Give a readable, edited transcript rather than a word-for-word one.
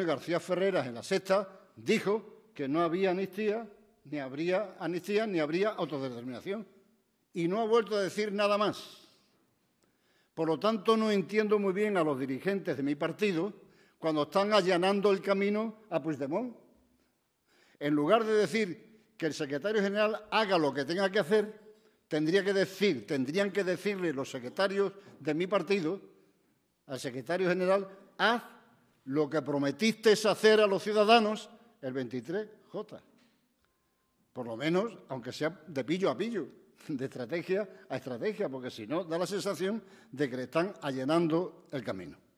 García Ferreras en La Sexta dijo que no había amnistía, ni habría amnistía, ni habría autodeterminación. Y no ha vuelto a decir nada más. Por lo tanto, no entiendo muy bien a los dirigentes de mi partido cuando están allanando el camino a Puigdemont. En lugar de decir que el secretario general haga lo que tenga que hacer, tendrían que decirle los secretarios de mi partido al secretario general: haz lo que prometiste es hacer a los ciudadanos el 23J. Por lo menos, aunque sea de pillo a pillo, de estrategia a estrategia, porque si no, da la sensación de que le están allanando el camino.